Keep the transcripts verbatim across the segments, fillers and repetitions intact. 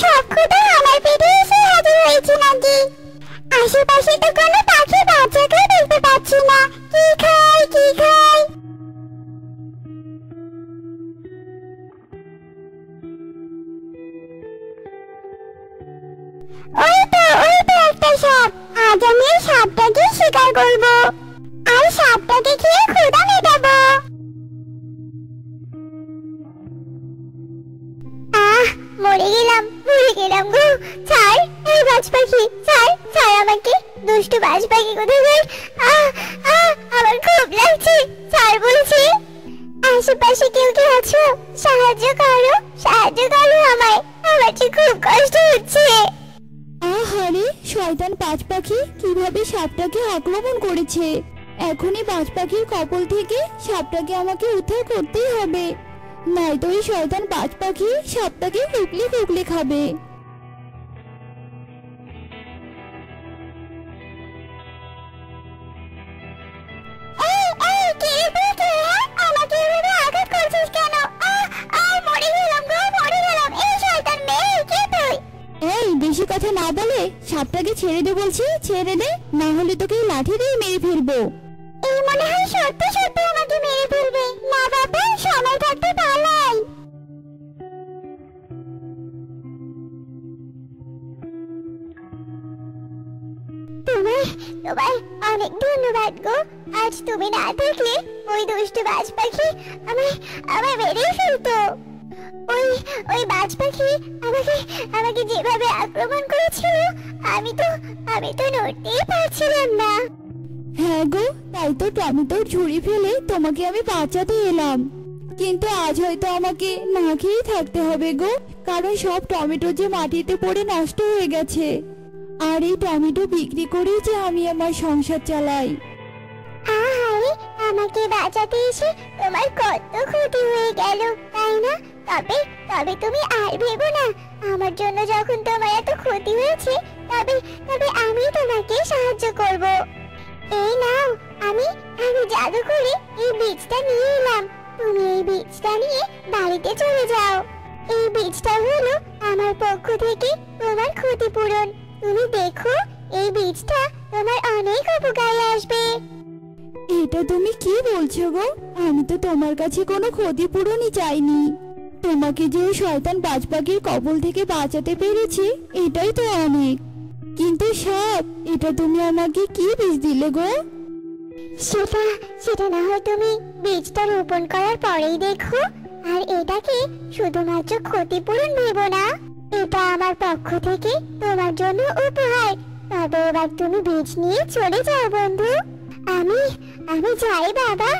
সবকটা আমার পেটে এসে হাজির হয়েছে নাকি? আশেপাশে তো কোনো পাখি বাচ্চাকে দেখতে পাচ্ছি না। কি খাই কি খাই? ওই তো ওই তো একটা সাপ। আজ আমি সাপটাকে শিকার করব আর সাপটাকে খেয়ে ক্ষুধা মেটাবো। আহ, মরে গেলাম মরে গেলাম গো। ছাড় এই বাজ পাখি, ছাড় ছাড় আমাকে, দুষ্টু বাজ পাখি কোথায় গেল? আহ আহ, আমার খুব লাগছে, ছাড় বলছি। আশেপাশে কেউ কি আছো? সাহায্য করো, সাহায্য করো আমায়, আমার যে খুব কষ্ট হচ্ছে। আহারে শয়তান বাজ পাখি কিভাবে সাপটাকে আক্রমণ করেছে। এখনই বাজ পাখির কবল থেকে সাপটাকে আমাকে উদ্ধার করতেই হবে, নয়তো এই শয়তান বাজ পাখি সাপটাকে টুকলে টুকলে খাবে। বেশি কথা না বলে সাপটাকে ছেড়ে দে বলছি, ছেড়ে দে, না হলে তোকে লাঠি দিয়ে মেরে ফেলবো। এই মনে হয় সত্যি সত্যি আমাকে মেরে ফেলবে। না বাবা, সময় থাকতে পালাই। তোমার তোমার অনেক ধন্যবাদ গো। আজ তুমি না থাকলে ওই দুষ্ট বাজ পাখি আমায় আমায় মেরে ফেলতো। ওই ওই বাজ পাখি আমাকে আমাকে যেভাবে আক্রমণ করেছিল আমি তো আমি তো নড়তেই পারছিলাম না। হ্যাঁ গো, তাই তো টমেটোর ঝুড়ি ফেলে তোমাকে আমি বাঁচাতে এলাম, কিন্তু আজ হয়তো আমাকে না খেয়ে থাকতে হবে গো, কারণ সব টমেটো যে মাটিতে পড়ে নষ্ট হয়ে গেছে, আর এই টমেটো বিক্রি করেই যে আমি আমার সংসার চালাই। আহারে, আমাকে বাঁচাতে এসে তোমার কত ক্ষতি হয়ে গেল তাই না? তবে তবে তুমি আর ভেবো না, আমার জন্য যখন তোমার এত ক্ষতি হয়েছে তবে তবে আমি তোমাকে সাহায্য করব। এই নাও, আমি আমি জাদু করে এই বীজটা নিয়ে এলাম, তুমি এই বীজটা নিয়ে বাড়িতে চলে যাও। এই বীজটা হলো আমার পক্ষ থেকে তোমার ক্ষতিপূরণ। তুমি দেখো, এই বীজটা তোমার অনেক উপকারে আসবে। এটা তুমি কি বলছো গো? আমি তো তোমার কাছে কোনো ক্ষতিপূরণই চাইনি, তোমাকে যে শয়তান বাজ পাখির কবল থেকে বাঁচাতে পেরেছি এটাই তো অনেক। কিন্তু সাপ, এটা তুমি আমাকে কি বীজ দিলে গো? সেটা সেটা না হয় তুমি বীজটা রোপণ করার পরেই দেখো, আর এটাকে শুধুমাত্র ক্ষতিপূরণ ভেবো না, এটা আমার পক্ষ থেকে তোমার জন্য উপহার। তবে এবার তুমি বীজ নিয়ে চলে যাও বন্ধু। আমি আমি যাই বাবা,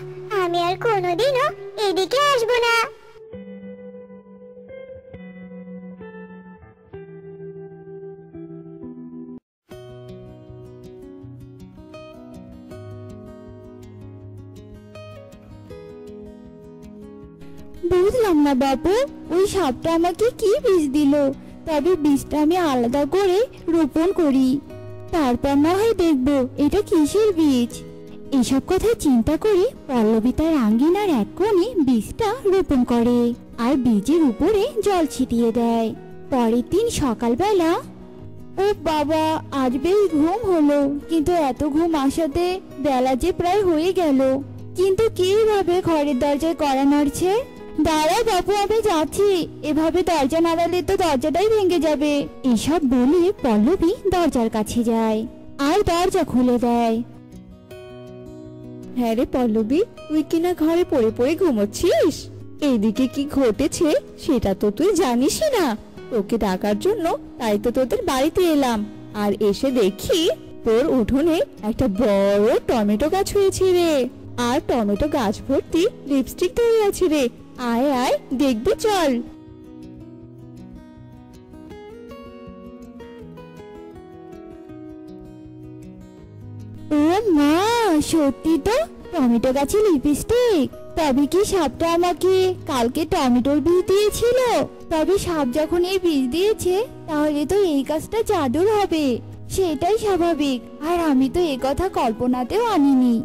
আমি আর কোনোদিনও এদিকে আসবো না। বুঝলাম না বাবু, ওই সাপটা আমাকে কি বীজ দিল, তবে বীজটা আমি আলাদা করে রোপণ করি, তারপর না হয় দেখব এটা কিসের বীজ। এসব কথা চিন্তা করে পল্লবী তার আঙ্গিনার এক কোণে বীজটা রোপণ করে আর বীজের উপরে জল ছিটিয়ে দেয়। পরের দিন সকালবেলা, ও বাবা আজ বেশ ঘুম হলো, কিন্তু এত ঘুম আসাতে বেলা যে প্রায় হয়ে গেল, কিন্তু কিভাবে ঘরের দরজায় কড়া নাড়ছে? দাঁড়া বাবু আমি যাচ্ছি, এভাবে দরজা নাড়ালে তো দরজাটাই ভেঙে যাবে। এসব বলে পল্লবী দরজার কাছে যায় আর দরজা খুলে দেয়। হ্যাঁ রে পল্লবী, তুই কিনা ঘরে পড়ে পড়ে ঘুমোচ্ছিস? এইদিকে কি ঘটেছে সেটা তো তুই জানিসই না। তোকে ডাকার জন্য তাই তো তোদের বাড়িতে এলাম, আর এসে দেখি তোর উঠোনে একটা বড় টমেটো গাছ হয়েছে রে, আর টমেটো গাছ ভর্তি লিপস্টিক ধরে আছে রে। আয় আয় দেখবি চল। ও মা, সত্যি তো টমেটো গাছে লিপস্টিক। তবে কি সাপটা আমাকে কালকে টমেটোর বীজ দিয়েছিল? তবে সাপ যখন এই বীজ দিয়েছে তাহলে তো এই গাছটা জাদুর হবে, সেটাই স্বাভাবিক। আর আমি তো এ কথা কল্পনাতেও আনিনি।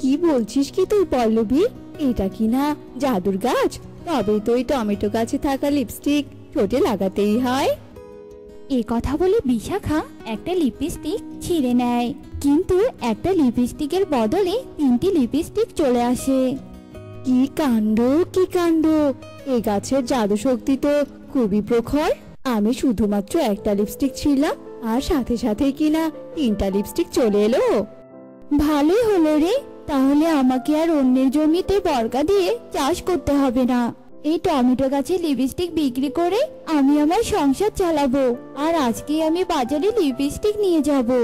কি বলছিস কি তুই পল্লবী? এটা কি না জাদুর গাছ? তবে তো ওই টমেটো গাছে থাকা লিপস্টিক ঠোঁটে লাগাতেই হয়। ए कथा बोले विशाखा एक लिपस्टिक छिड़े नेय किन्तु एक लिपस्टिकेर बदले तीनटी लिपस्टिक चले आसे। कि कांड कि कांड ए गाछेर जादू शक्ति तो खुबी प्रखर। आमी शुधुमात्र एकटा लिपस्टिक छिड़लाम आर साथे साथे किना तीनटा लिपस्टिक चले एलो। भालोई हलो रे, ताहले आमाके आर अन्येर जमिते बर्गा दिये चाष करते हबे ना। ए टमेटो गाछे लिपस्टिक बिक्री करे आमी आमार संसार चालाबो आर आजकेई आमी बाजारे लिपस्टिक निये जाबो।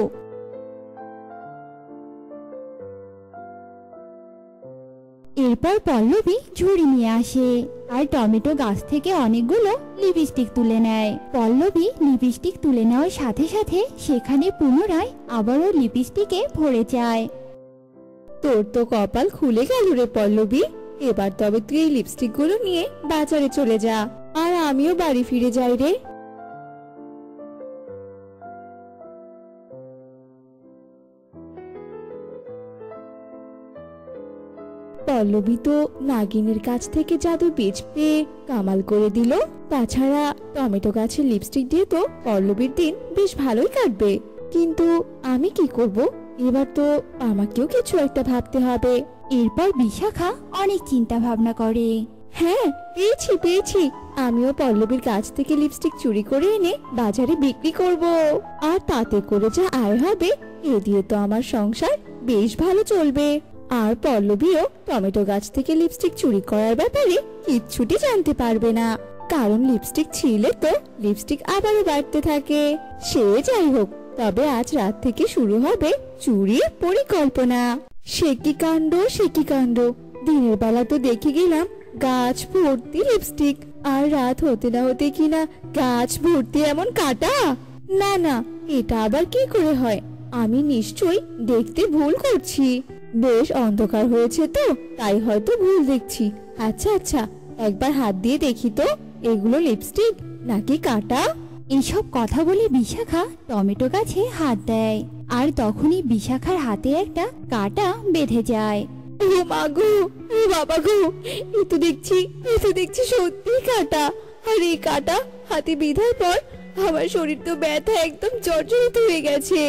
एरपर पल्लवी झुड़ी निये आसे आर टमेटो गाछ थेके अनेकगुलो लिपस्टिक तुले नेय। पल्लवी लिपस्टिक तुले नेওয়ার সাথে সাথে সেখানে পুনরায় আবারো লিপস্টিকে ভরে যায়। তোর তো কপাল খুলে গেল রে পল্লবী, এবার তবে তুই এই লিপস্টিকগুলো নিয়ে বাজারে চলে যা আর আমিও বাড়ি ফিরে যাই রে। पल्लवी तो नागिनेर काछ थेके जादू बीज पेये कमाल करे दिल। ताछाड़ा टमेटो गाछे लिपस्टिक दिये तो पल्लवीर दिन बेश भालोई काटबे। किन्तु आमी कि करब, एबार तो आमाकेओ किछु एकटा भाबते हबे। एरपर विशाखा अनेक चिंता भावना करे। हाँ पेयेछि पेयेछि, आमिओ पल्लवीर काछ थेके लिपस्टिक चुरी करे एने बाजारे बिक्री करब आर ताते करे जा आय हबे ए दिये तो आमार संसार बेश भालो चलबे। আর পল্লবীও টমেটো গাছ থেকে লিপস্টিক চুরি করার ব্যাপারে কিছুটি জানতে পারবে না, কারণ লিপস্টিক ছিলে তো লিপস্টিক আবারও বাড়তে থাকে। সে যাই হোক, তবে আজ রাত থেকে শুরু হবে চুরির পরিকল্পনা। সে কি কাণ্ড সে কি কাণ্ড, দিনের বেলা তো দেখে গেলাম গাছ ভর্তি লিপস্টিক, আর রাত হতে না হতে কিনা গাছ ভর্তি এমন কাটা। না না, এটা আবার কি করে হয়, আমি নিশ্চয়ই দেখতে ভুল করছি। বেশ অন্ধকার হয়েছে তো তাই হয়তো ভুল দেখছি। আচ্ছা আচ্ছা, একবার হাত দিয়ে দেখি তো এগুলো লিপস্টিক নাকি কাটা। এইসব কথা বলে বিশাখা টমেটো গাছে হাত দেয় আর তখনই বিশাখার হাতে একটা কাটা বেঁধে যায়। ও মা গো, ও বাবা গো, এ তো দেখছি এ তো দেখছি সত্যি কাটা। আর এই কাটা হাতে বিঁধার পর আমার শরীর তো ব্যথা একদম জর্জরিত হয়ে গেছে।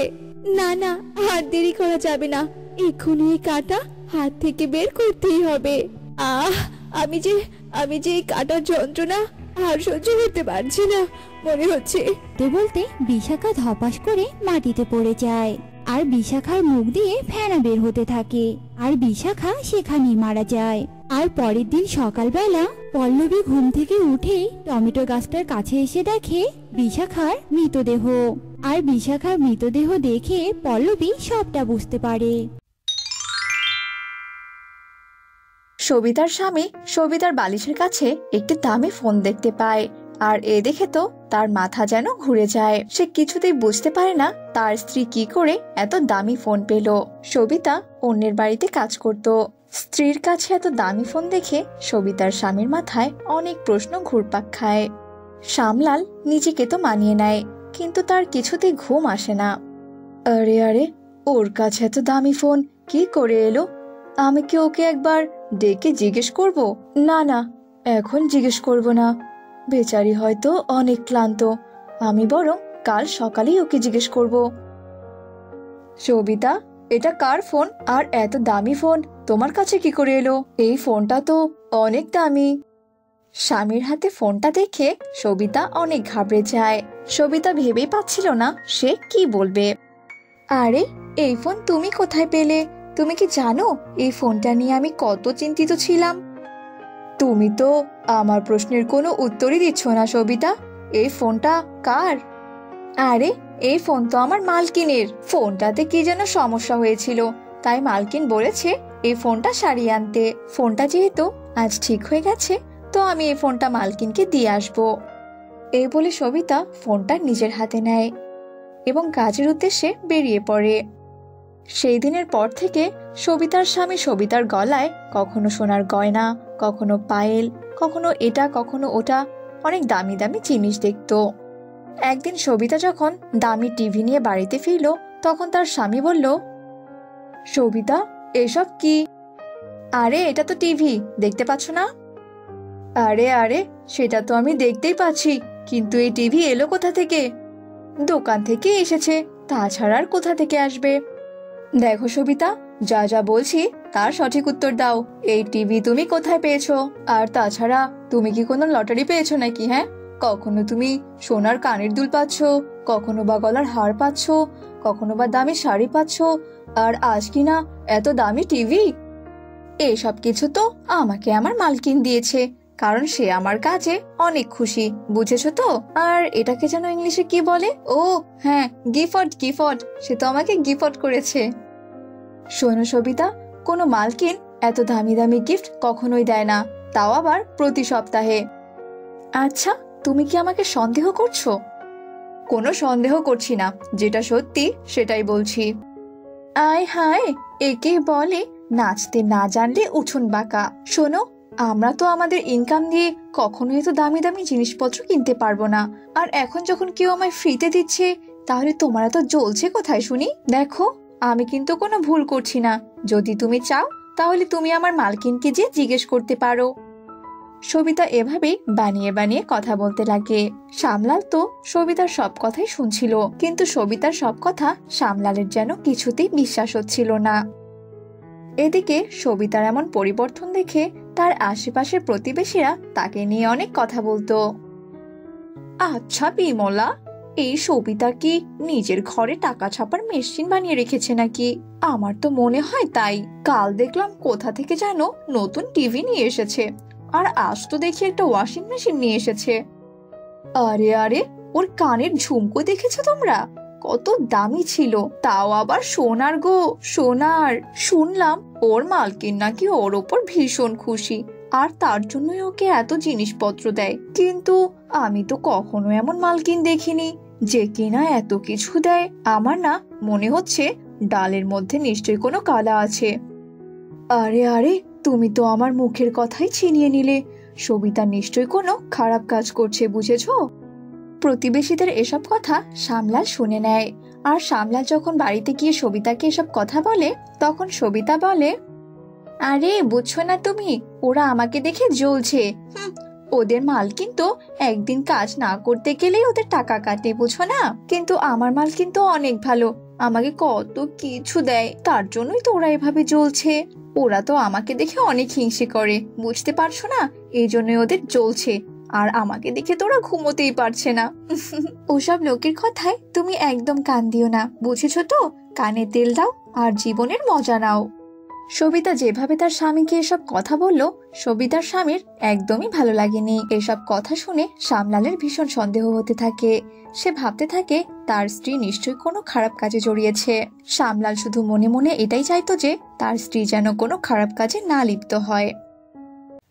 না না, আর দেরি করা যাবে না, এখনই কাটা হাত থেকে বের করতেই হবে। আহ, আমি যে আমি যে কাটার যন্ত্রণা আর সহ্য করতে পারছি না মনে হচ্ছে। বলতে বিশাখা ধপাস করে মাটিতে পড়ে যায় আর বিশাখার মুখ দিয়ে ফেনা বের হতে থাকে আর বিশাখা সেখানেই মারা যায়। আর পরের দিন সকালবেলা পল্লবী ঘুম থেকে উঠে টমেটো গাছটার কাছে এসে দেখে বিশাখার মৃতদেহ। আর বিশাখার মৃতদেহ দেখে পল্লবী সবটা বুঝতে পারে। সবিতার স্বামী সবিতার বালিশের কাছে একটি দামি ফোন দেখতে পায় আর এ দেখে তো তার মাথা যেন ঘুরে যায়। সে কিছুতেই বুঝতে পারে না তার স্ত্রী কি করে এত দামি ফোন পেল। সবিতা অন্যের বাড়িতে কাজ করত। স্ত্রীর কাছে এত দামি ফোন দেখে সবিতার স্বামীর মাথায় অনেক প্রশ্ন ঘুরপাক খায়। শামলাল নিজেকে তো মানিয়ে নেয় কিন্তু তার কিছুতেই ঘুম আসে না। আরে আরে, ওর কাছে এত দামি ফোন কি করে এলো, আমি কি ওকে একবার ডেকে জিজ্ঞেস করব? না না, এখন জিজ্ঞেস করব না, বেচারি হয়তো অনেক ক্লান্ত, আমি বরং কাল সকালেই ওকে জিজ্ঞেস করব। সবিতা, এটা কার ফোন আর এত দামি ফোন তোমার কাছে কি করে এলো? এই ফোনটা তো অনেক দামি। স্বামীর হাতে ফোনটা দেখে সবিতা অনেক ঘাবড়ে যায়। সবিতা ভেবেই পাচ্ছিল না সে কি বলবে। আরে এই ফোন তুমি কোথায় পেলে? তুমি কি জানো এই ফোনটা নিয়ে আমি কত চিন্তিত ছিলাম। তুমি তো আমার প্রশ্নের কোনো উত্তরই দিচ্ছ না সবিতা, এই ফোনটা কার? আরে এই ফোন তো আমার মালকিনের, ফোনটাতে কি যেন সমস্যা হয়েছিল তাই মালকিন বলেছে এই ফোনটা সারিয়ে আনতে। ফোনটা যেহেতু আজ ঠিক হয়ে গেছে তো আমি এই ফোনটা মালকিনকে দিয়ে আসবো। এই বলে সবিতা ফোনটা নিজের হাতে নেয় এবং কাজের উদ্দেশ্যে বেরিয়ে পড়ে। সেই দিনের পর থেকে সবিতার স্বামী সবিতার গলায় কখনো সোনার গয়না, কখনো পায়েল, কখনো এটা কখনো ওটা, অনেক দামি দামি জিনিস দেখত। একদিন সবিতা যখন দামি টিভি নিয়ে বাড়িতে ফিরল তখন তার স্বামী বলল, সবিতা এসব কি? আরে এটা তো টিভি, দেখতে পাচ্ছ না? আরে আরে, সেটা তো আমি দেখতেই পাচ্ছি, কিন্তু এই টিভি এলো কোথা থেকে? দোকান থেকে এসেছে, তাছাড়া আর কোথা থেকে আসবে? দেখো সবিতা, যা যা বলছি তার সঠিক উত্তর দাও। এই টিভি তুমি কোথায় পেয়েছো? আর তাছাড়া তুমি কি কোনো লটারি পেয়েছো নাকি? হ্যাঁ, কখনো তুমি সোনার কানের দুল পাচ্ছ, কখনো বা গলার হার পাচ্ছ, কখনো বা দামি শাড়ি পাচ্ছ, আর আজ কিনা এত দামি টিভি। এইসব কিছু তো আমাকে আমার মালকিন দিয়েছে, কারণ সে আমার কাছে অনেক খুশি, বুঝেছো তো? আর এটাকে যেন ইংলিশে কি বলে? ও হ্যাঁ, গিফট। গিফট, সে তো আমাকে গিফট করেছে। শোনো সবিতা, কোনো মালকিন এত দামি দামি গিফট কখনোই দেয় না, তাও আবার প্রতি সপ্তাহে। আচ্ছা, তুমি কি আমাকে সন্দেহ করছো? কোনো সন্দেহ করছি না, যেটা সত্যি সেটাই বলছি। আয় হায়, একে বলে নাচতে না জানলে উঠুন বাঁকা। শোনো, আমরা তো আমাদের ইনকাম দিয়ে কখনোই তো দামি দামি জিনিসপত্র কিনতে পারবো না, আর এখন যখন কেউ আমায় ফ্রিতে দিচ্ছে, তাহলে তোমার এত জ্বলছে কোথায় শুনি? দেখো, আমি কিন্তু কোনো ভুল করছি না। যদি তুমি চাও তাহলে তুমি আমার মালকিনকে যে জিজ্ঞেস করতে পারো। সবিতা এভাবেই বানিয়ে বানিয়ে কথা বলতে লাগে। শামলাল তো সবিতার সব কথাই শুনছিল, কিন্তু সবিতার সব কথা শামলালের যেন কিছুতেই বিশ্বাস হচ্ছিল না। এদিকে সবিতার এমন পরিবর্তন দেখে তার আশেপাশের প্রতিবেশীরা তাকে নিয়ে অনেক কথা বলতো। আচ্ছা বিমলা, এই সবিতা কি নিজের ঘরে টাকা ছাপার মেশিন বানিয়ে রেখেছে নাকি? আমার তো মনে হয় তাই। কাল দেখলাম কোথা থেকে যেন নতুন টিভি নিয়ে এসেছে, আর আজ তো দেখি একটা ওয়াশিং মেশিন নিয়ে এসেছে। আরে আরে, ওর কানের ঝুমকো দেখেছো তোমরা? কত দামি ছিল, তাও আবার সোনার গো, সোনার। শুনলাম ওর মালকিন নাকি ওর ওপর ভীষণ খুশি, আর তার জন্যই ওকে এত জিনিসপত্র দেয়। কিন্তু আমি তো কখনো এমন মালকিন দেখিনি যে কিনা এত কিছু দেয়। আমার না মনে হচ্ছে ডালের মধ্যে নিশ্চয়ই কোনো কালা আছে। আরে আরে, তুমি তো আমার মুখের কথাই ছিনিয়ে নিলে। সবিতা নিশ্চয়ই কোনো খারাপ কাজ করছে, বুঝেছো? প্রতিবেশীদের এসব কথা শামলাল শুনে নেয়, আর শামলাল যখন বাড়িতে গিয়ে সবিতাকে এসব কথা বলে, তখন সবিতা বলে, আরে বুঝছো না তুমি, ওরা আমাকে দেখে জ্বলছে। হুম, ওদের মালকিন তো একদিন কাজ না করতে গেলেই ওদের টাকা কাটে, বুঝো না? কিন্তু আমার মালকিন তো অনেক ভালো, আমাকে কত কিছু দেয়, তার জন্যই তো ওরা এভাবে জ্বলছে। ওরা তো আমাকে দেখে অনেক হিংসে করে, বুঝতে পারছো না? এই জন্যই ওদের জ্বলছে, আর আমাকে দেখে তোরা ঘুমোতেই পারছে না। ওসব লোকের কথায় তুমি একদম কান দিও না, বুঝেছো তো? কানে তেল দাও আর জীবনের মজা নাও। সবিতা যেভাবে তার স্বামীকে এসব কথা বলল, সবিতার স্বামীর একদমই ভালো লাগেনি। এসব কথা শুনে শামলালের ভীষণ সন্দেহ হতে থাকে। সে ভাবতে থাকে তার স্ত্রী নিশ্চয়ই কোনো খারাপ কাজে জড়িয়েছে। শামলাল শুধু মনে মনে এটাই চাইতো যে তার স্ত্রী যেন কোনো খারাপ কাজে না লিপ্ত হয়।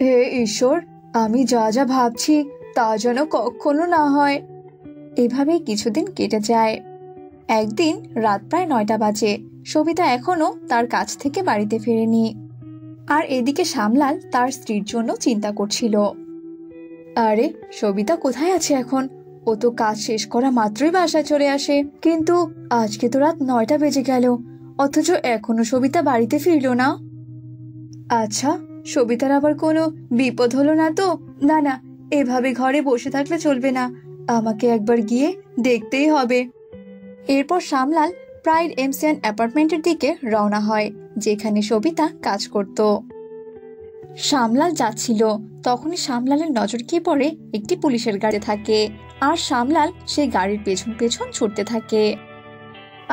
হে ঈশ্বর, আমি যা যা ভাবছি তা যেন কখনো না হয়। এভাবেই কিছুদিন কেটে যায়। একদিন রাত প্রায় নয়টা বাজে, সবিতা এখনো তার কাছ থেকে বাড়িতে ফেরেনি, আর এদিকে শামলাল তার স্ত্রীর জন্য চিন্তা করছিল। আরে সবিতা কোথায় আছে এখন? ও তো কাজ শেষ করা মাত্রই বাসায় চলে আসে, কিন্তু আজকে তো রাত নয়টা বেজে গেল, অথচ এখনো সবিতা বাড়িতে ফিরল না। আচ্ছা, সবিতার আবার কোনো বিপদ হলো না তো? না না, এভাবে ঘরে বসে থাকলে চলবে না, আমাকে একবার গিয়ে দেখতেই হবে। এরপর শামলাল প্রাইড এমসিয়ান অ্যাপার্টমেন্টের দিকে রওনা হয়, যেখানে সবিতা কাজ করত। শামলাল যাচ্ছিল, তখনই শামলালের নজর গিয়ে পড়ে একটি পুলিশের গাড়ি থাকে, আর শামলাল সেই গাড়ির পেছন পেছন ছুটতে থাকে।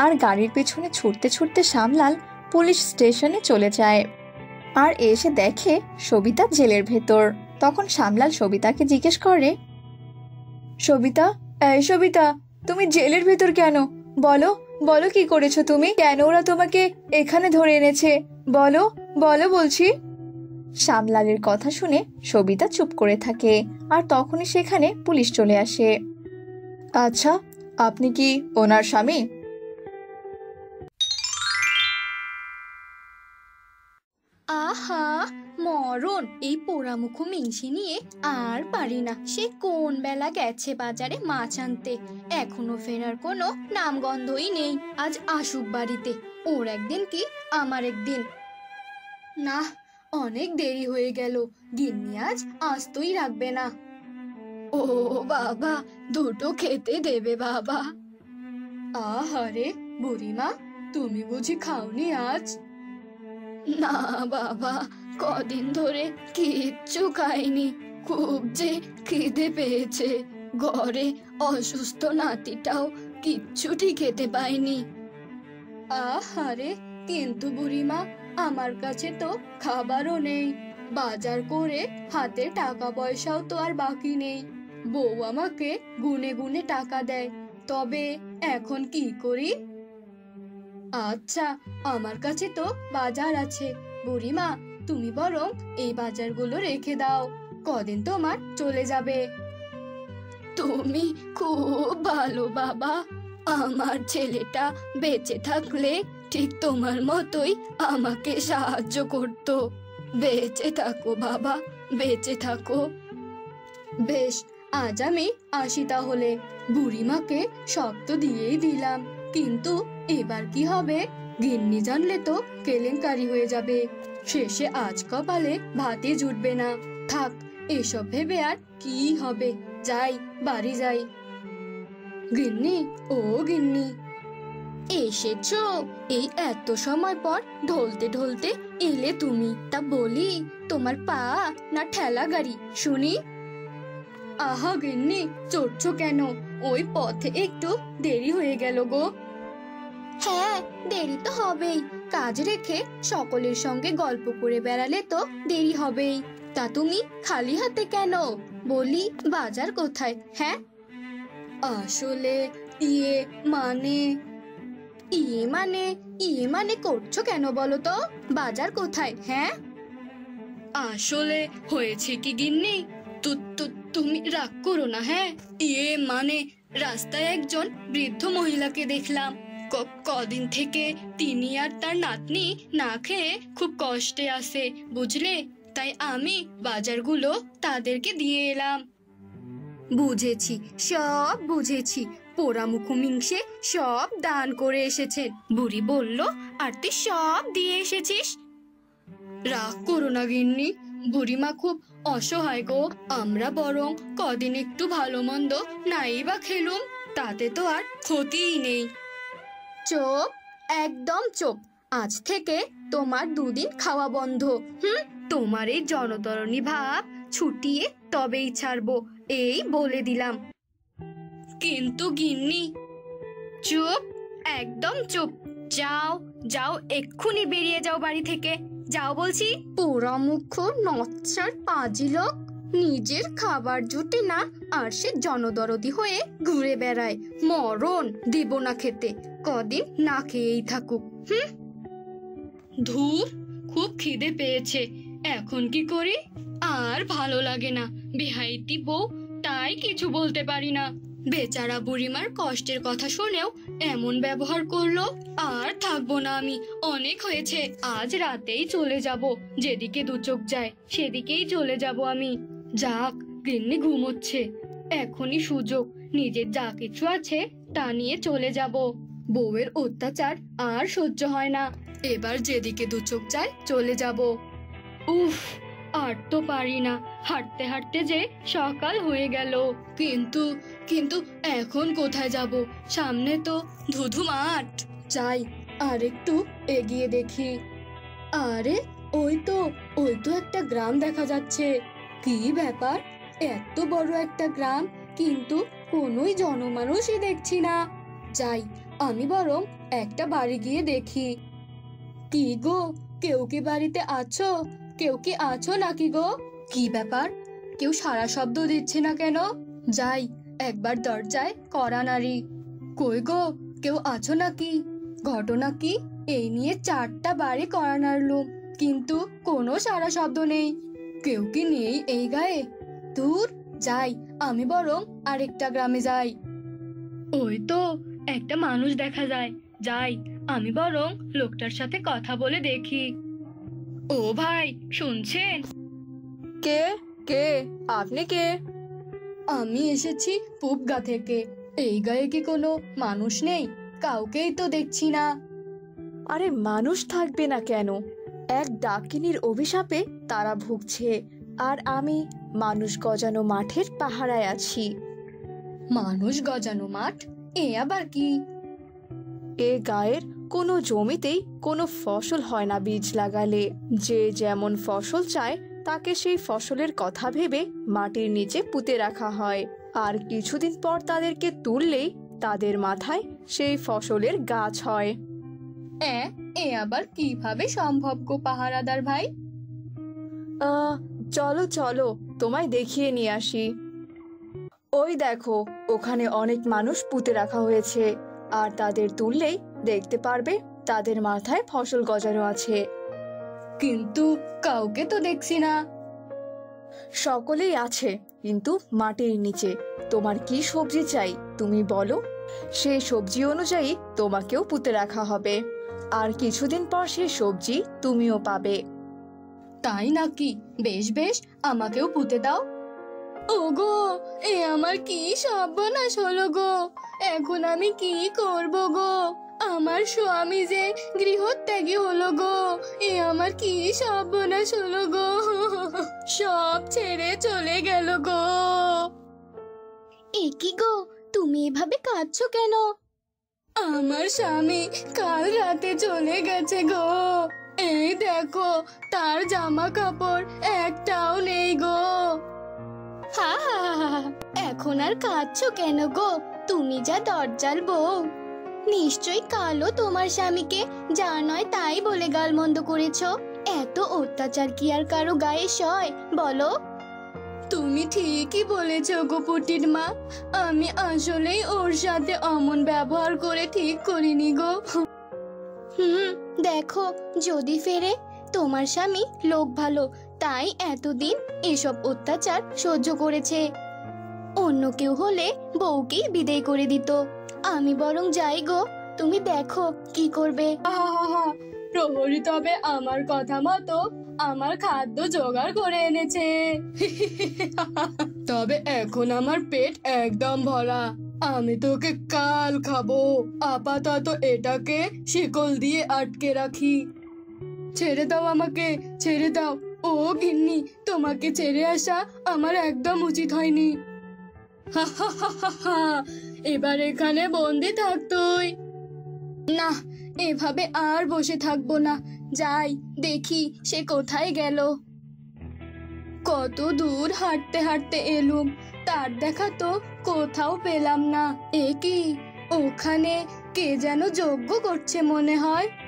আর গাড়ির পেছনে ছুটতে ছুটতে শামলাল পুলিশ স্টেশনে চলে যায়, আর এসে দেখে সবিতা জেলের ভেতর। তখন শামলাল সবিতাকে জিজ্ঞেস করে, সবিতা, এই সবিতা, তুমি জেলের ভেতর কেন? বলো বলো কি করেছো তুমি? কেন ওরা তোমাকে এখানে ধরে এনেছে? বলো বলো বলছি। শামলালের কথা শুনে সবিতা চুপ করে থাকে, আর তখনই সেখানে পুলিশ চলে আসে। আচ্ছা, আপনি কি ওনার স্বামী? আহা মরণ, এই পোড়ামুখো মিংসি নিয়ে আর পারি না। সে কোন বেলা গেছে বাজারে মাছ আনতে, এখনো ফেরার কোনো নামগন্ধই নেই। আজ আসুক বাড়িতে, ওর একদিন কি আমার একদিন। না, অনেক দেরি হয়ে গেল, গিন্নি আজ আসতেই রাখবে না। ও বাবা, দুটো খেতে দেবে বাবা। আহারে বুড়িমা, তুমি বুঝি খাওনি আজ? না বাবা, কদিন ধরে কিচ্ছু খাইনি, খুব যে খিদে পেয়েছে। ঘরে অসুস্থ নাতিটাও কিচ্ছুটি খেতে পাইনি। আহারে, কিন্তু বুড়িমা আমার কাছে তো খাবারও নেই, বাজার করে হাতে টাকা পয়সাও তো আর বাকি নেই। বউ আমাকে গুনে গুনে টাকা দেয়, তবে এখন কি করি? আচ্ছা, আমার কাছে তো বাজার আছে বুড়িমা, তুমি বরং এই বাজারগুলো রেখে দাও, কদিন তোমার চলে যাবে। তুমি খুব ভালো বাবা, আমার ছেলেটা বেঁচে থাকলে ঠিক তোমার মতোই আমাকে সাহায্য করত। বেঁচে থাকো বাবা, বেঁচে থাকো। বেশ, আজ আমি আসি তাহলে। বুড়িমাকে সব তো দিয়েই দিলাম, কিন্তু এবার কি হবে? গিন্নি জানলে তো কেলেঙ্কারি হয়ে যাবে, শেষে আজ কপালে ভাতই জুটবে না। থাক, এসব ভেবে আর কি হবে, যাই বাড়ি যাই। গিন্নি, ও গিন্নি, এসেছো? এই এত সময় পর ঢলতে ঢলতে এলে তুমি। তা বলি, তোমার পা না ঠেলা গাড়ি শুনি? আহা গিন্নি, চড়ছো কেন? ওই পথে একটু দেরি হয়ে গেল গো। হ্যাঁ, দেরি তো হবেই, কাজ রেখে সকলের সঙ্গে গল্প করে বেড়ালে তো দেরি হবেই। তা তুমি খালি হাতে কেন? বলি, বাজার কোথায়? হ্যাঁ, আসলে ইয়ে মানে ইয়ে মানে ইয়ে মানে করছো কেন বলো তো? বাজার কোথায়? হ্যাঁ, আসলে হয়েছে কি গিন্নি, তুমি রাগ করো না। হ্যাঁ, ইয়ে মানে রাস্তায় একজন বৃদ্ধ মহিলাকে দেখলাম, কদিন থেকে তিনি আর তার নাতনি না খেয়ে খুব কষ্টে আছে, বুঝলে? তাই আমি বাজারগুলো তাদেরকে দিয়ে এলাম। বুঝেছি, সব বুঝেছি, পোড়ামুখো মিংসে সব দান করে এসেছেন। বুড়ি বলল, আর তুই সব দিয়ে এসেছিস? রাগ করো না গিন্নি, বুড়িমা খুব অসহায় গো। আমরা বরং কদিন একটু ভালো মন্দ নাই বা খেলুম, তাতে তো আর ক্ষতিই নেই। চোপ, একদম চোপ, আজ থেকে তোমার দুদিন খাওয়া বন্ধ। হুম, তোমার এই জনতরণী ভাব ছুটিয়ে তবেই ছাড়বো, এই বলে দিলাম। কিন্তু গিন্নি। চুপ, একদম চুপ, যাও যাও, এক্ষুনি বেরিয়ে যাও বাড়ি থেকে, যাও বলছি। পোড়ামুখ নচ্ছার পাজি লোক, নিজের খাবার জুটে না আর সে জনদরদি হয়ে ঘুরে বেড়ায়। মরণ দেব না খেতে, কদিন না খেয়েই থাকুক। হুম, ধুর, খুব খিদে পেয়েছে, এখন কি করি? আর ভালো লাগে না, বেহাইতি বউ, তাই কিছু বলতে পারি না। বেচারা বুড়িমার কষ্টের কথা শুনেও এমন ব্যবহার করলো, আর থাকবো না আমি, অনেক হয়েছে, আজ রাতেই চলে যাব। যেদিকে দু চোখ যায় সেদিকেই চলে যাব আমি। যাক, গিন্নি ঘুমোচ্ছে, এখনই সুযোগ, নিজের যা কিছু আছে তা নিয়ে চলে যাব। বউয়ের অত্যাচার আর সহ্য হয় না, এবার যেদিকে দু চোখ যায় চলে যাব। উফ, আর তো পারি না, হাঁটতে হাঁটতে যে সকাল হয়ে গেল। কিন্তু কিন্তু এখন কোথায় যাব? সামনে তো ধুধু মাঠ, যাই আর একটু এগিয়ে দেখি। আরে ওই তো ওই তো একটা গ্রাম দেখা যাচ্ছে। কি ব্যাপার, এত বড় একটা গ্রাম, কিন্তু কোনোই জনমানুষই দেখছি না। যাই, আমি বরং একটা বাড়ি গিয়ে দেখি। কি গো, কেউ কি বাড়িতে আছো? কেউ কি আছো নাকি গো? কি ব্যাপার, কেউ সারা শব্দ দিচ্ছে না কেন? যাই একবার দরজায় কড়া নাড়ি। কই গো, কেউ আছো নাকি? ঘটনা কি? এই নিয়ে চারটা বাড়ি কড়া নাড়লুম, কিন্তু কোনো সারা শব্দ নেই। কেউ কি নেই এই গায়ে? দূর, যাই আমি বরং আরেকটা গ্রামে যাই। ওই তো একটা মানুষ দেখা যায়, যাই আমি বরং লোকটার সাথে কথা বলে দেখি। ও ভাই, শুনছেন? কে কে আপনি? কে? আমি এসেছি পুবগা থেকে। এই গায়ে কি কোনো মানুষ নেই? কাউকেই তো দেখছি না। আরে মানুষ থাকবে না কেন, এক ডাকিনীর অভিশাপে তারা ভুগছে, আর আমি মানুষ গজানো মাঠের পাহারায় আছি। মানুষ গজানো মাঠ, এ আবার কি? ए गाएर कोनो जमीतेई कोनो फसल हय ना बीज लागाले। जे जेमन फसल चाय ताके सेई फसलेर कथा भेबे माटिर नीचे पुते रखा हय। आर किछुदिन पर तादेरके तुललेई तादेर माथाय सेई फसलेर गाछ हय। ए ए आबार किभाबे सम्भव गो पाहारादार भाई? चलो चलो तोमाय देखिए निये आसि। ओई देखो ओखाने अनेक मानुष पुते रखा हयेछे आर तादेर तुललेई देखते पारबे तादेर माथाय फसल गजानो आछे। किन्तु काउके तो देखछि ना। सकलेई आछे किन्तु माटिर नीचे। तोमार की सब्जी चाई तुमी बोलो, सेई सब्जी अनुयायी तोमाकेओ पुते रखा हबे। आर किछुदिन पर सेई सब्जी तुमिओ पाबे। ताई नाकि? बेश बेश आमाकेओ पुते दाओ। ओगो ए आमार की सर्बनाश हलो गो। एखन आमि की करब गो? आमार स्वामी जे गृहत्यागी हलो गो। ए आमार की सर्बनाश हलो गो। सब छेड़े चले गेलो गो। ए कि गो तुमि एभाबे काँदछो केन? आमार स्वामी काल राते चले गेछे गो। ए देखो तार जामा कापड़ एकटाओ नेई गो। हा हा एखन आर काँदछो केन गो? तुमि जा दरजाल बउ। निश्चय कालो तोमार स्वामीके जा नय ताई बोले गालमन्द करेछो। एत अत्याचार कि आर कारो गाये सय बोलो? तुमि ठीकई बोलेछो गो पुटिर मा। आमि आसलेई ओर साथे अमन व्यवहार करे ठीक करिनि गो। हम्म देखो जदि फेरे तोमार स्वामी लोक भालो ताई एतदिन एसब अत्याचार सह्य करेछे। अन्य केउ होले बउकेई बिदाय करे दित। आमी बरং যাই গো, तुमि देखो कि करबे। प्रहरी तबे आमार कथा मतो आमार खाद्य जोगाड़ करे এনেছে। तबे एखन आमार पेट एकदम भरा। आमी तोके काल खाबो। आपाततो एटाके शिकल दिए आटके राखी। छेड़े दाओ आमाके, छेड़े दाओ। ओ गिन्नी तोमाके छेड़े आसा आमार एकदम उचित हयनि। हा हा हा हा हा এবার এখানে বন্দি থাক তুই। না এভাবে আর বসে থাকবো না। যাই দেখি সে কোথায় গেল। কত দূর হাঁটতে হাঁটতে এলুম, তার দেখা তো কোথাও পেলাম না। এ কি ওখানে কে যেন যজ্ঞ করছে মনে হয়।